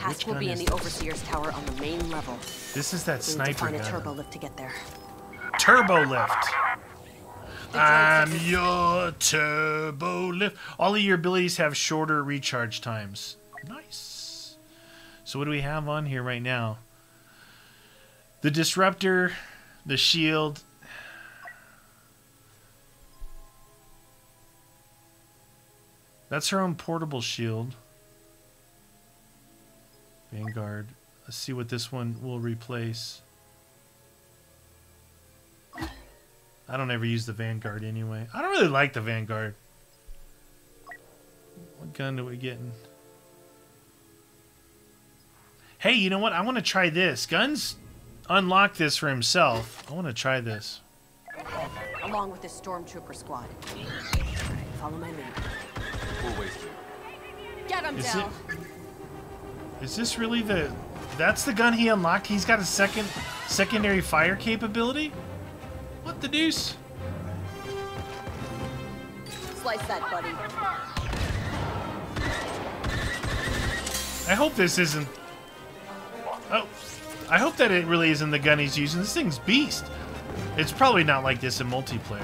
Hask will be in the Overseer's Tower on the main level. This is that sniper gun. We need to find a turbo lift to get there. Turbo lift. I'm your turbo lift. All of your abilities have shorter recharge times. Nice. So what do we have on here right now? The disruptor, the shield. That's her own portable shield. Vanguard. Let's see what this one will replace. I don't ever use the Vanguard anyway. I don't really like the Vanguard. What gun are we getting? Hey, you know what? I want to try this. Guns unlock this for himself. I want to try this. Along with the stormtrooper squad. Follow my lead. Always. Get him, Del. Is this really the... That's the gun he unlocked? He's got a secondary fire capability? What the deuce? Slice that, buddy. I hope this isn't... Oh. I hope that it really isn't the gun he's using. This thing's beast. It's probably not like this in multiplayer.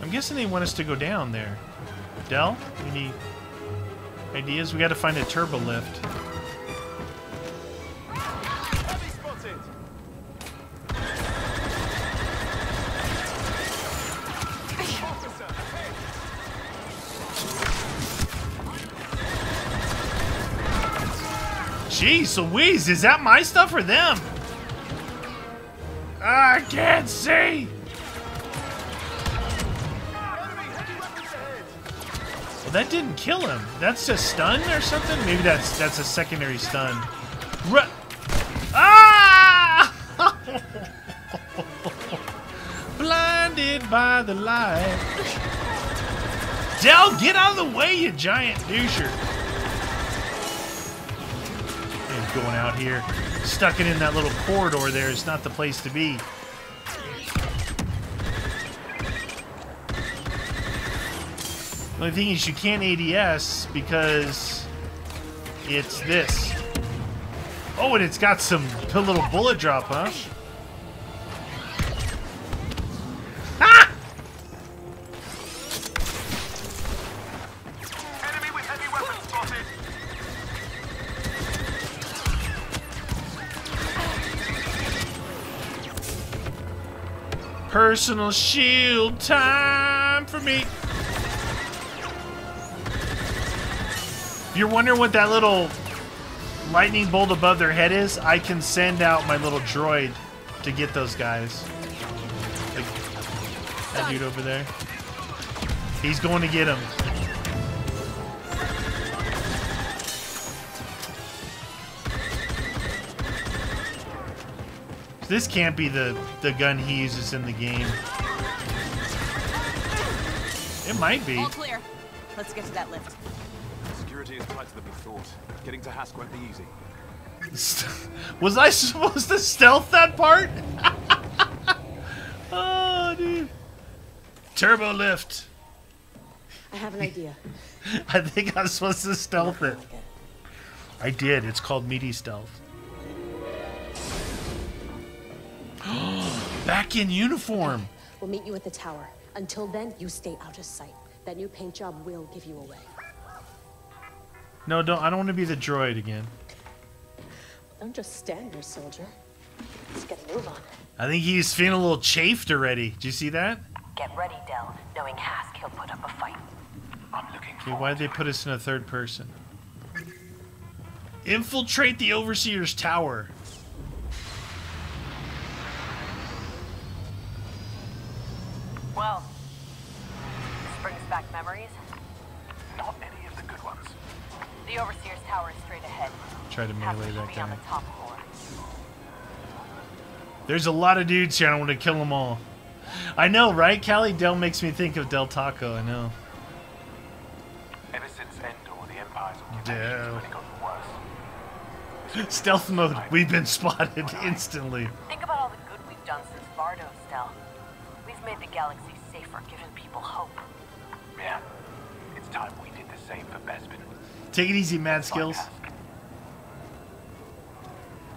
I'm guessing they want us to go down there. Del, any ideas? We got to find a turbo lift. Jeez Louise, is that my stuff or them? I can't see! Well, that didn't kill him. That's a stun or something? Maybe that's a secondary stun. Ah! Blinded by the light. Del, get out of the way, you giant doucher. And going out here, stuck it in that little corridor there is not the place to be. The only thing is you can't ADS because it's this. Oh, and it's got some little bullet drop, huh? Ah! Enemy with heavy weapons spotted. Personal shield time for me. You're wondering what that little lightning bolt above their head is? I can send out my little droid to get those guys. Like, that dude over there. He's going to get him. This can't be the gun he uses in the game. It might be. All clear. Let's get to that lift. Is tighter than we thought. Getting to Hask won't be easy. Was I supposed to stealth that part? Oh, dude. Turbo lift. I have an idea. I think I was supposed to stealth it. I did. It's called meaty stealth. Back in uniform. Okay. We'll meet you at the tower. Until then, you stay out of sight. That new paint job will give you away. No, don't. I don't want to be the droid again. Don't just stand there, soldier. Let's get a move on. I think he's feeling a little chafed already. Do you see that? Get ready, Del. Knowing Hask, he'll put up a fight. I'm looking for. Okay, why did they put us in a third person? Infiltrate the Overseer's Tower. Well, this brings back memories. Not any of the good ones. The Overseer's Tower is straight ahead. Try to melee that guy. There's a lot of dudes here. I don't want to kill them all. I know, right, Callie? Del makes me think of Del Taco. I know. Ever since Endor, the Empire's occupation's really gotten worse. Stealth mode. We've been spotted instantly. Think about all the good we've done since Bardo's, Del. We've made the galaxy safer, given people hope. Yeah. It's time we did the same for Bespin. Take it easy, Mad Skills.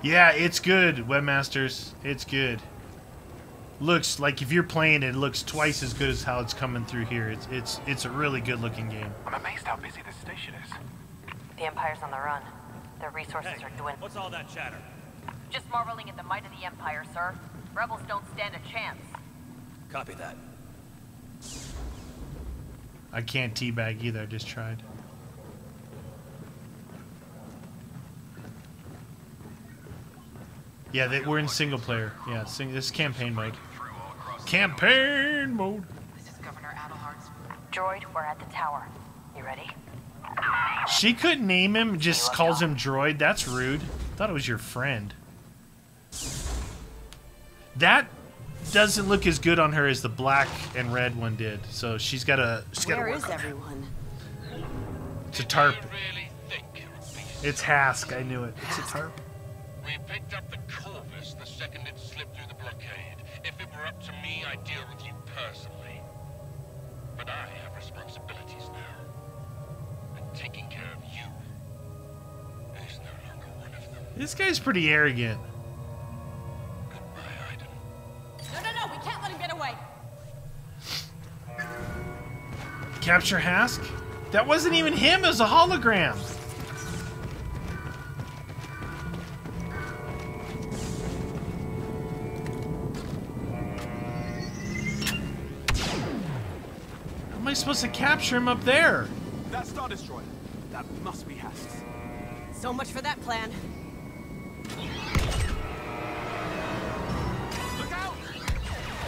Yeah, it's good, Webmasters. It's good. Looks like if you're playing it, it looks twice as good as how it's coming through here. It's a really good looking game. I'm amazed how busy this station is. The Empire's on the run. Their resources are dwindling. What's all that chatter? Just marveling at the might of the Empire, sir. Rebels don't stand a chance. Copy that. I can't teabag either. I just tried. Yeah, we're in single player. Yeah, this is campaign mode. Campaign mode! This is Governor Adelhard's droid. We're at the tower. You ready? She couldn't name him, just calls him droid. That's rude. Thought it was your friend. That doesn't look as good on her as the black and red one did. So she's got to work on everyone. It's a tarp. It's Hask. I knew it. It's a tarp. We picked up the Corvus the second it slipped through the blockade. If it were up to me, I'd deal with you personally. But I have responsibilities now. And taking care of you is no longer one of them. This guy's pretty arrogant. Goodbye, Iden. No, we can't let him get away. Capture Hask? That wasn't even him, it was a hologram. Am I supposed to capture him up there? That Star Destroyer. That must be Hask's. So much for that plan. Look out!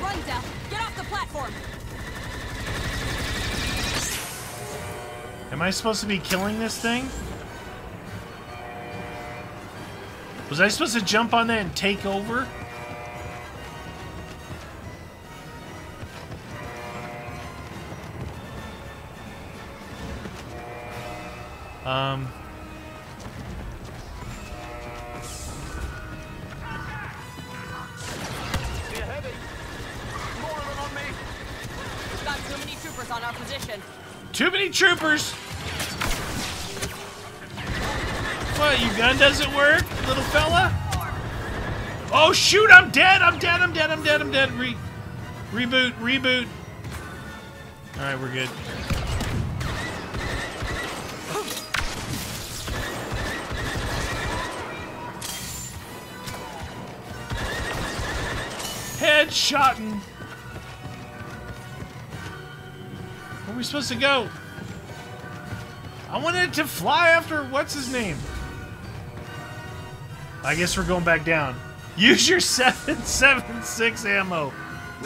Run, Del! Get off the platform! Am I supposed to be killing this thing? Was I supposed to jump on that and take over? They're heavy. More of them on me. We've got too many troopers on our position. Too many troopers. What, your gun doesn't work, little fella? Oh shoot, I'm dead. I'm dead. Reboot. All right, we're good. Headshotting. Where are we supposed to go? I wanted to fly after what's his name. I guess we're going back down. Use your 7.76 ammo. Now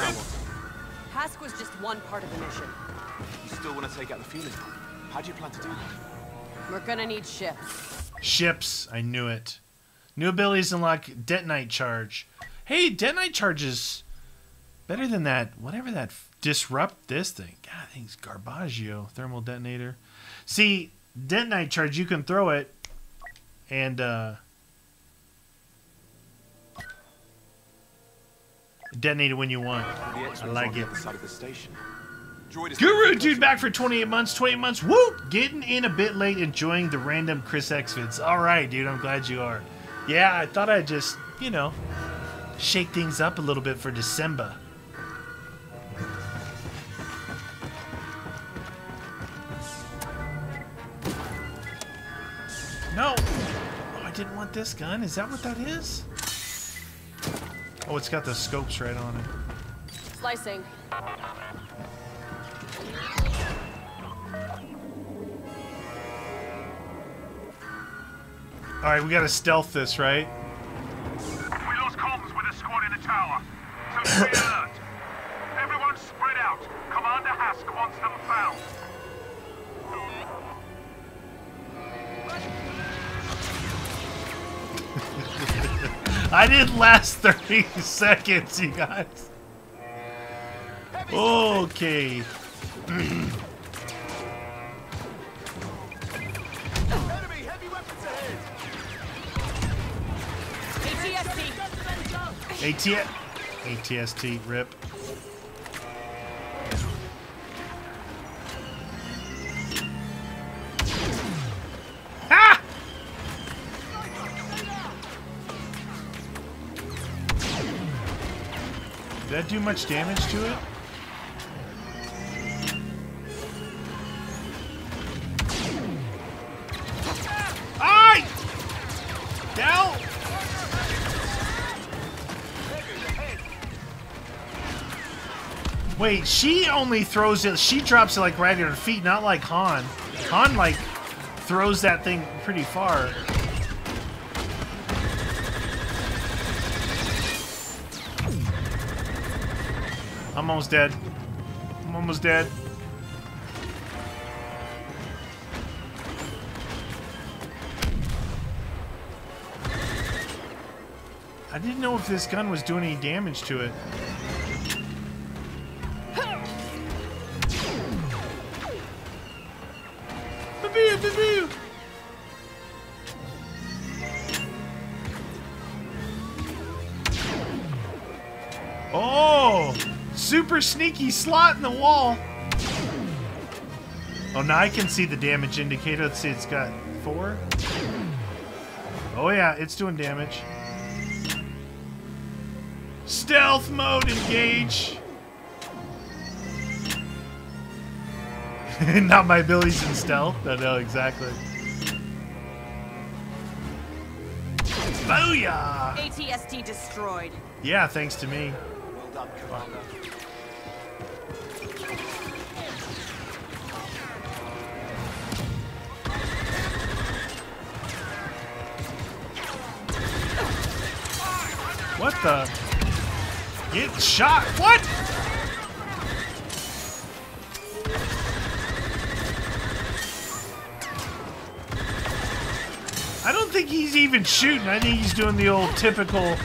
what? Hask was just one part of the mission. You still want to take out the fueling? How do you plan to do that? We're gonna need ships. Ships. I knew it. New abilities unlock detonite charge. Hey, detonite charge is better than that. Whatever that disrupt this thing. God, that thing's garbaggio. Thermal detonator. See, detonite charge, you can throw it, and detonate it when you want. I like it. Guru dude back for 28 months. Whoop! Getting in a bit late, enjoying the random Chris X vids. All right, dude. I'm glad you are. Yeah, I thought I'd just, you know, shake things up a little bit for December. No! Oh, I didn't want this gun. Is that what that is? Oh, it's got the scopes right on it. Slicing. Alright, we gotta stealth this, right? Tower. So stay alert. Everyone spread out. Commander Hask wants them found. I didn't last 30 seconds, you guys. Okay. ATST, rip. Did that do much damage to it? Wait, she only throws it, she drops it like right at her feet, not like Han. Han like throws that thing pretty far. I'm almost dead. I'm almost dead. I didn't know if this gun was doing any damage to it. Oh, super sneaky slot in the wall. Oh, now I can see the damage indicator. Let's see, it's got 4. Oh yeah, it's doing damage. Stealth mode, engage. Not my abilities in stealth. No, no, exactly. Booyah! AT-ATST destroyed. Yeah, thanks to me. Well done, Commander. What the? Get shot! What? I don't think he's even shooting. I think he's doing the old typical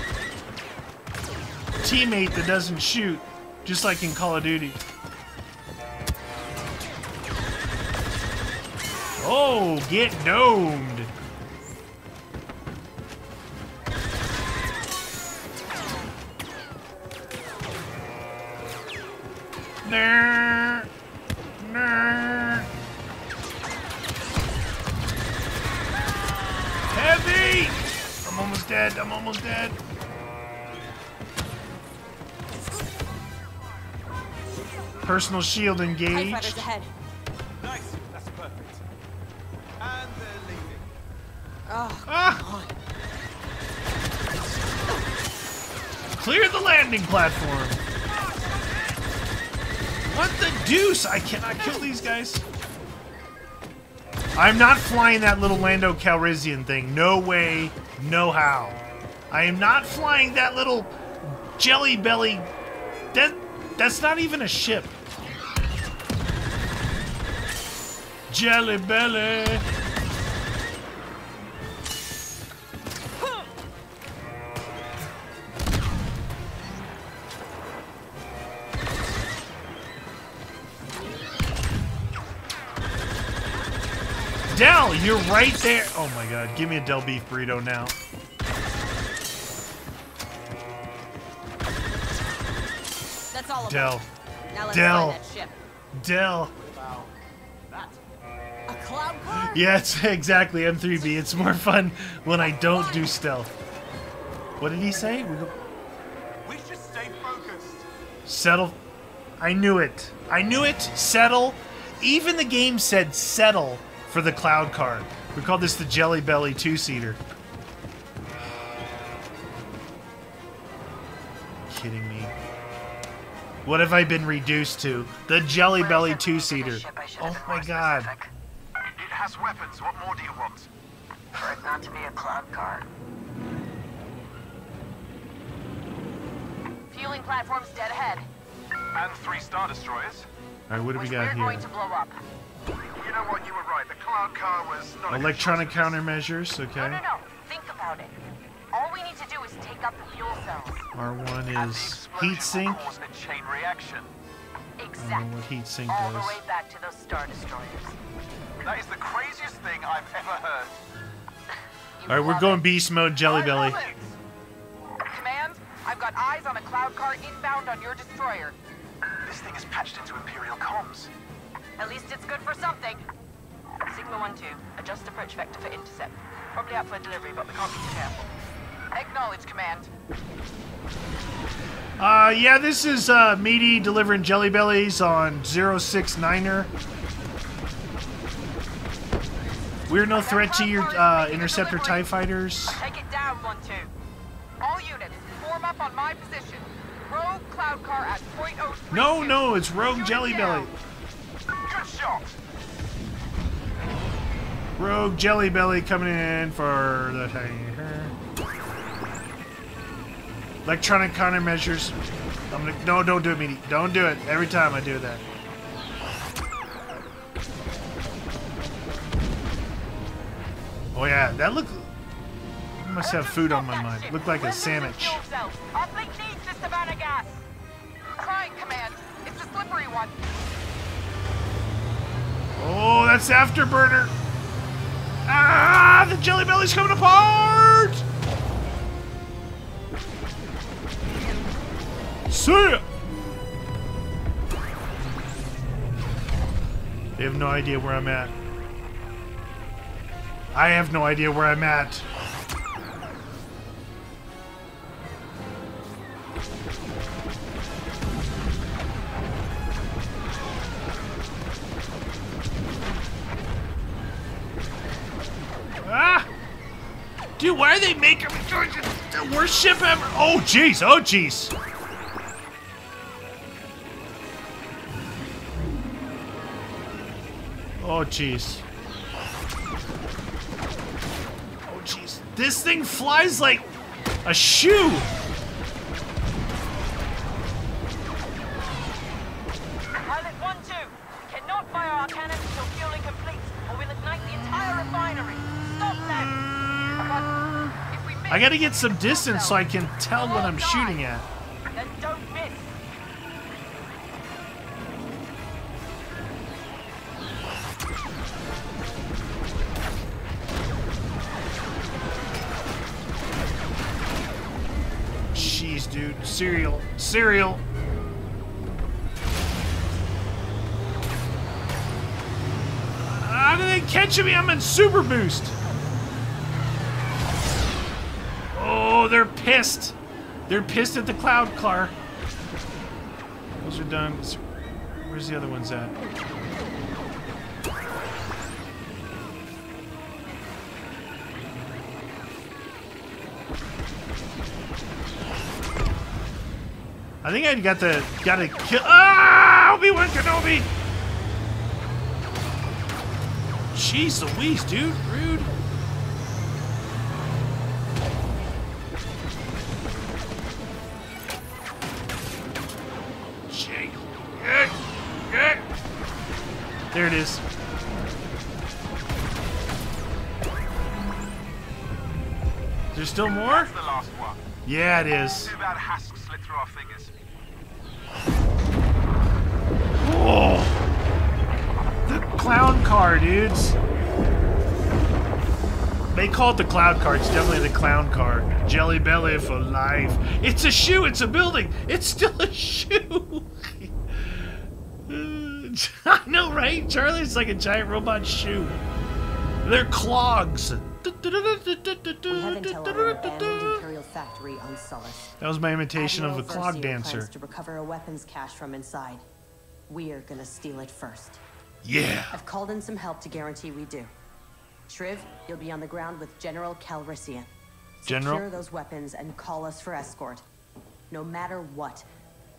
teammate that doesn't shoot, just like in Call of Duty. Oh, get domed. Nah, nah. Heavy! I'm almost dead. I'm almost dead. Personal shield engaged. Tie fighters ahead. Nice. That's perfect. And they're leaving. Oh, ah! Clear the landing platform. What the deuce? I cannot kill these guys. I'm not flying that little Lando Calrissian thing. No way, no how. I am not flying that little jelly belly. That's not even a ship. Jelly belly. Del, you're right there. Oh my god, give me a Del beef burrito now. That's all Del. Now let's Del. That ship. Del. Wow. That. A cloud car? Yeah, it's exactly M3B. It's more fun when I don't do stealth. What did he say? We should stay focused. Settle. I knew it. I knew it. Settle. Even the game said settle for the cloud card. We call this the Jelly Belly 2-seater. Kidding me. What have I been reduced to? The Jelly Belly 2-seater. Oh my god. It has weapons. What more do you want? For it not to be a cloud car. Fueling platforms dead ahead. And 3 Star Destroyers. Alright, what do we got here? Going to blow up. You know what, you were right. The cloud car was not electronic countermeasures, okay. No. Think about it. All we need to do is take up the fuel cells. R1 is heat sink. Chain reaction. Exactly. I don't know what heat sink all does. The way back to those Star Destroyers. That is the craziest thing I've ever heard. Alright, we're going beast mode, Jelly Belly. Command, I've got eyes on a cloud car inbound on your destroyer. This thing is patched into Imperial comms. At least it's good for something. Sigma 1-2, adjust approach vector for intercept. Probably out for a delivery, but we can't be too careful. Acknowledge, Command. Yeah, this is Meaty delivering Jelly Bellies on 069er. We're no threat to your interceptor TIE fighters. Take it down, 1-2. All units, form up on my position. Rogue cloud car at .032. No, it's Rogue Jelly Belly. Good shot. Rogue Jelly Belly coming in for the electronic countermeasures. I'm gonna no, don't do it, Meaty. Don't do it. Every time I do that. Oh yeah, that look. I must have food on my mind. Looked like a sandwich. Our fleet needs this Savannah gas. Trying, Command. It's a slippery one. Oh, that's afterburner. Ah, the Jelly Belly's coming apart. See ya! They have no idea where I'm at. I have no idea where I'm at. Ah! Dude, why are they making the worst ship ever? Oh, jeez. Oh, jeez. Oh, jeez. Oh, jeez. This thing flies like a shoe! Pilot 1-2, we cannot fire our cannons until fueling completes, or we'll ignite the entire refinery. Stop them! I gotta get some distance so I can tell what I'm shooting at. Then don't miss! Dude, cereal. How did they catch me? I'm in super boost. Oh, they're pissed. They're pissed at the cloud car. Those are done. Where's the other ones at? I think I gotta kill. Ah, Obi-Wan Kenobi! Jeez Louise, dude, rude. Jake, there it is. There's still more? That's the last one. Yeah, it is. Too bad Hask slipped through our fingers. Oh, the clown car, dudes. They call it the cloud car. It's definitely the clown car. Jelly Belly for life. It's a shoe. It's a building. It's still a shoe. I know, right? Charlie, it's like a giant robot shoe. They're clogs. That was my imitation of a clog dancer. To recover a weapons cache from inside. We are gonna steal it first. Yeah. I've called in some help to guarantee we do. Shriv, you'll be on the ground with General Calrissian. General? Secure those weapons and call us for escort. No matter what,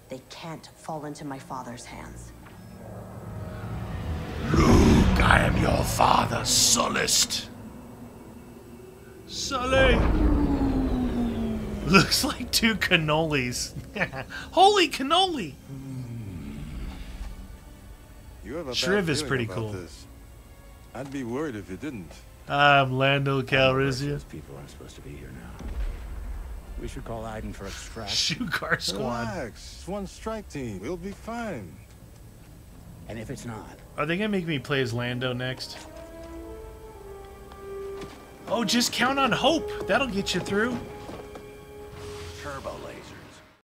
they can't fall into my father's hands. Luke, I am your father, Sullust. Sully! Looks like two cannolis. Holy cannoli! Shriv is pretty cool. This. I'd be worried if you didn't. I'm Lando Calrissian. People aren't supposed to be here now. We should call Iden for a strike. Shoot car squad. Relax. It's one strike team. We'll be fine. And if it's not, are they gonna make me play as Lando next? Oh, just count on hope. That'll get you through. Turbo laser.